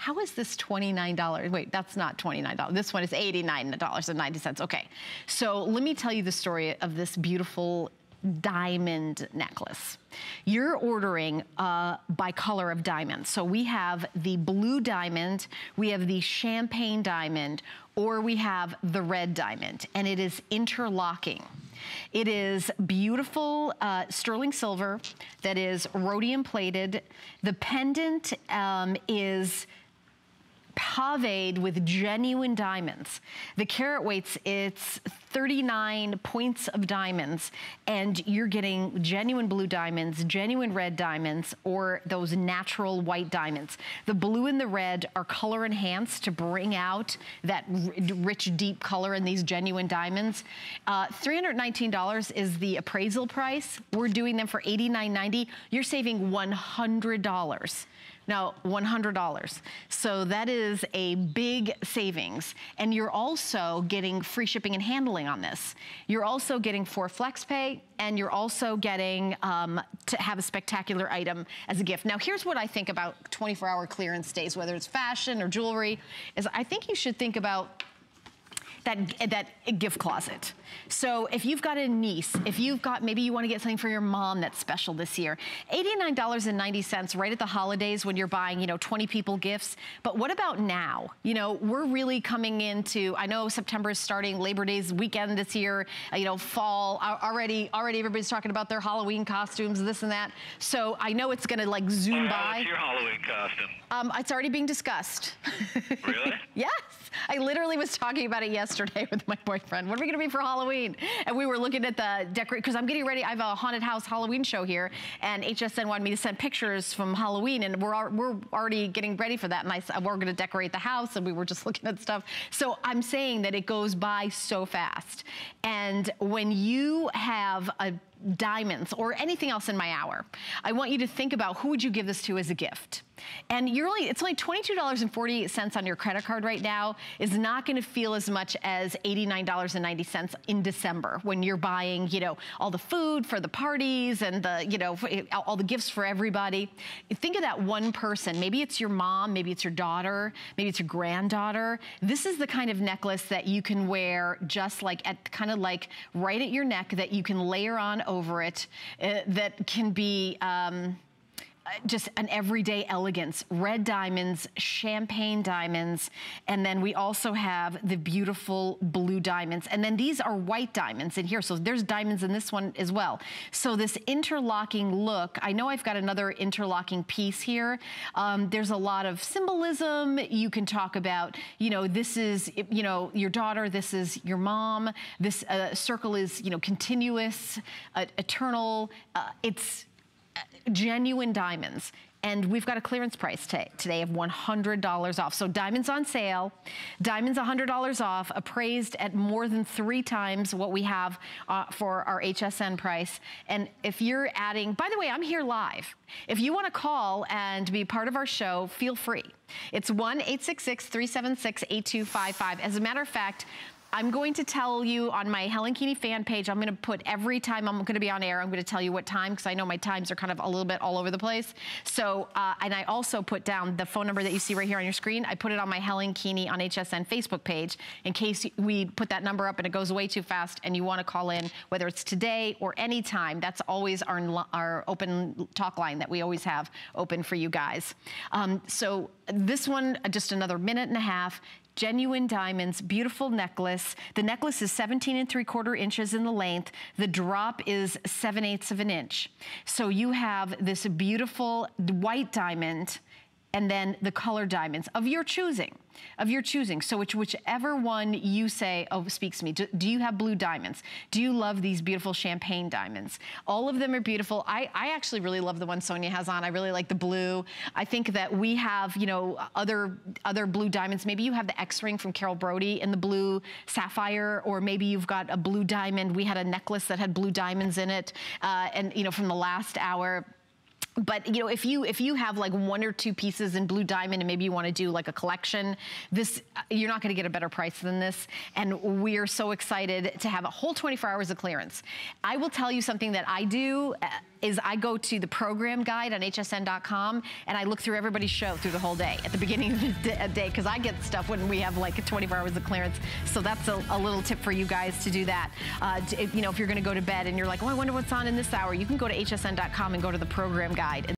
how is this $29? Wait, that's not $29. This one is $89.90. Okay, so let me tell you the story of this beautiful diamond necklace. You're ordering by color of diamond. So we have the blue diamond, we have the champagne diamond, or we have the red diamond, and it is interlocking. It is beautiful sterling silver that is rhodium plated. The pendant is pavéed with genuine diamonds. The carat weights, it's 39 points of diamonds, and you're getting genuine blue diamonds, genuine red diamonds, or those natural white diamonds. The blue and the red are color enhanced to bring out that rich, deep color in these genuine diamonds. $319 is the appraisal price. We're doing them for $89.90. You're saving $100. Now, $100. So that is a big savings. And you're also getting free shipping and handling on this. You're also getting 4 flex pay, and you're also getting to have a spectacular item as a gift. Now, here's what I think about 24-hour clearance days, whether it's fashion or jewelry, is I think you should think about that gift closet. So if you've got a niece, if you've got, maybe you want to get something for your mom that's special this year, $89.90 right at the holidays when you're buying, 20 people gifts. But what about now? We're really coming into, I know September is starting, Labor Day's weekend this year, fall, already everybody's talking about their Halloween costumes, this and that. So I know it's going to like zoom by. What's your Halloween costume? It's already being discussed. Really? Yes. I literally was talking about it yesterday with my boyfriend. What are we going to be for Halloween? And we were looking at the decorate, because I'm getting ready. I have a haunted house Halloween show here, and HSN wanted me to send pictures from Halloween, and we're already getting ready for that. And I said, we're going to decorate the house, and we were just looking at stuff. So I'm saying that it goes by so fast. And when you have a diamonds or anything else in my hour, I want you to think about who would you give this to as a gift. And you're only, it's only $22.48 on your credit card right now. Is not going to feel as much as $89.90 in December when you're buying, all the food for the parties and the, all the gifts for everybody. Think of that one person. Maybe it's your mom, maybe it's your daughter, maybe it's your granddaughter. This is the kind of necklace that you can wear just like at kind of like right at your neck, that you can layer on over it, that can be just an everyday elegance. Red diamonds, champagne diamonds, and then we also have the beautiful blue diamonds. And then these are white diamonds in here, so there's diamonds in this one as well. So this interlocking look, I know I've got another interlocking piece here. There's a lot of symbolism. You can talk about, this is, your daughter, this is your mom. This circle is, continuous, eternal. It's genuine diamonds. And we've got a clearance price today of $100 off. So diamonds on sale, diamonds $100 off, appraised at more than 3 times what we have for our HSN price. And if you're adding, by the way, I'm here live. If you want to call and be part of our show, feel free. It's 1-866-376-8255. As a matter of fact, I'm going to tell you on my Helen Keeney fan page, I'm going to put every time I'm going to be on air, I'm going to tell you what time, because I know my times are kind of a little bit all over the place. So, and I also put down the phone number that you see right here on your screen. I put it on my Helen Keeney on HSN Facebook page in case we put that number up and it goes away too fast and you want to call in, whether it's today or any time. That's always our open talk line that we always have open for you guys. So this one, just another minute and a half. Genuine diamonds, beautiful necklace. The necklace is 17¾ inches in the length. The drop is 7/8 of an inch. So you have this beautiful white diamond and then the color diamonds of your choosing. So whichever one you say, oh, speaks to me. Do you have blue diamonds? Do you love these beautiful champagne diamonds? All of them are beautiful. I actually really love the one Sonia has on. I really like the blue. I think that we have, other blue diamonds. Maybe you have the X-ring from Carol Brody in the blue sapphire, or maybe you've got a blue diamond. We had a necklace that had blue diamonds in it, and from the last hour. But you know, if you have like one or two pieces in Blue Diamond and maybe you want to do like a collection, this, you're not going to get a better price than this. And we are so excited to have a whole 24 hours of clearance. I will tell you something that I do is I go to the program guide on hsn.com and I look through everybody's show through the whole day at the beginning of the day, because I get stuff when we have like 24 hours of clearance. So that's a little tip for you guys to do that. If you're going to go to bed and you're like, oh, I wonder what's on in this hour, you can go to hsn.com and go to the program guide.